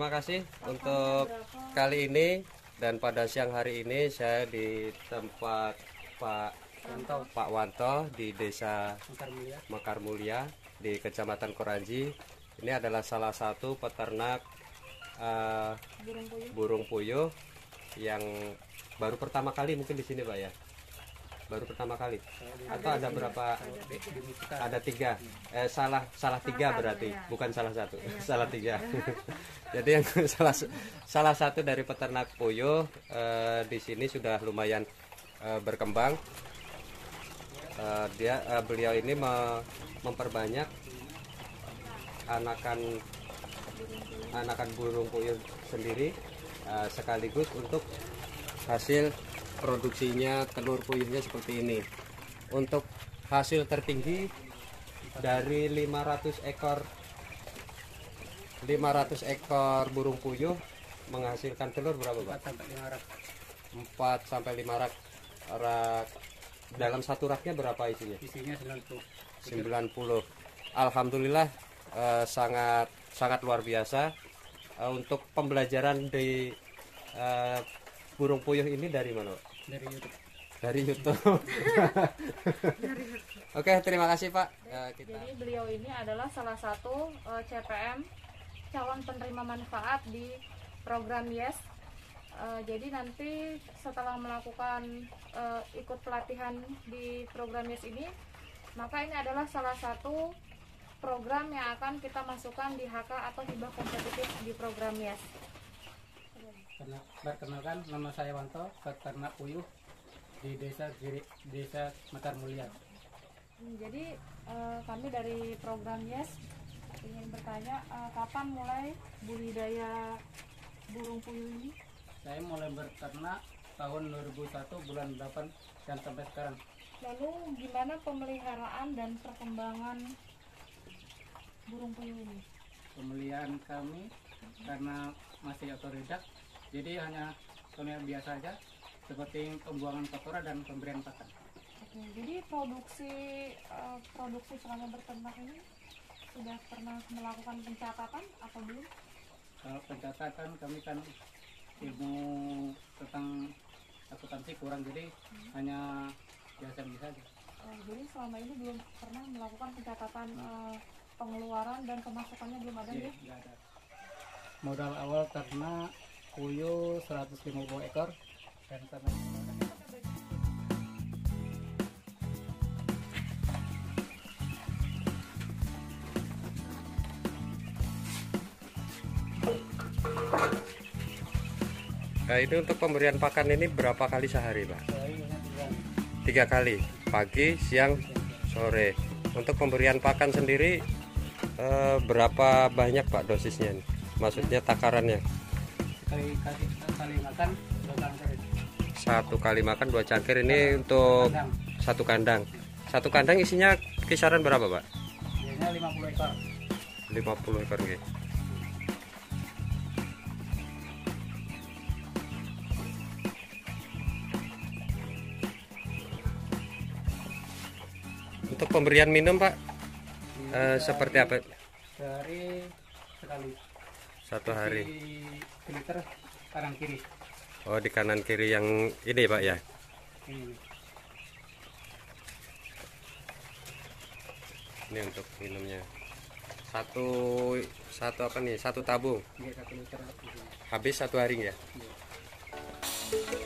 terima kasih untuk kali ini, dan pada siang hari ini saya di tempat Pak Wanto di Desa Mekar Mulia di Kecamatan Kuranji. Ini adalah salah satu peternak burung puyuh yang baru pertama kali mungkin di sini, Pak, ya. Baru pertama kali, atau ada berapa? Ada tiga. Salah tiga berarti, bukan salah satu. Salah tiga. Jadi yang salah satu dari peternak puyuh di sini sudah lumayan berkembang. Beliau ini memperbanyak anakan burung puyuh sendiri, sekaligus untuk hasil produksinya telur puyuhnya seperti ini. Untuk hasil tertinggi dari 500 ekor burung puyuh menghasilkan telur berapa, Pak? 4 sampai 5 rak. Rak dalam satu raknya berapa isinya? Isinya 90. Alhamdulillah, sangat luar biasa. Untuk pembelajaran di burung puyuh ini dari mana? Dari YouTube. Dari YouTube. Oke, terima kasih, Pak. Jadi beliau ini adalah salah satu CPM calon penerima manfaat di program Yes. Jadi nanti setelah melakukan ikut pelatihan di program Yes ini, maka ini adalah salah satu program yang akan kita masukkan di HK atau hibah kompetitif di program Yes. Perkenalkan, nama saya Wanto, peternak puyuh di Desa Giri, Desa Mekar Mulia. Jadi kami dari program Yes ingin bertanya, kapan mulai budidaya burung puyuh ini? Saya mulai berternak tahun 2001 bulan 8 dan sampai sekarang. Lalu gimana pemeliharaan dan perkembangan burung puyuh ini? Pemeliharaan kami karena masih otodidak, jadi hanya pemeliharaan biasa aja, seperti pembuangan kotoran dan pemberian pakan. Oke, jadi produksi selama berternak ini sudah pernah melakukan pencatatan atau belum? Kalau pencatatan kami kan ilmu tentang akuntansi kurang, jadi hanya biasa-biasa aja. Jadi selama ini belum pernah melakukan pencatatan, pengeluaran dan pemasukannya belum ada, ya? Nggak ada. Modal awal karena puyuh 150 ekor dan teman-teman. Nah, ini untuk pemberian pakan ini berapa kali sehari, Pak? 3 kali, pagi, siang, sore. Untuk pemberian pakan sendiri berapa banyak, Pak, dosisnya ini? Maksudnya takarannya? 1 kali makan 2 cangkir. Ini untuk satu kandang. Satu kandang isinya kisaran berapa, Pak? 50 ekor. 50 ekor, nggih. Untuk pemberian minum, Pak, seperti apa? Sehari sekali. Satu hari. Di liter kanan kiri. Oh, di kanan kiri yang ini, Pak, ya. Ini untuk minumnya. Satu apa nih? Satu tabung. Habis satu hari, ya.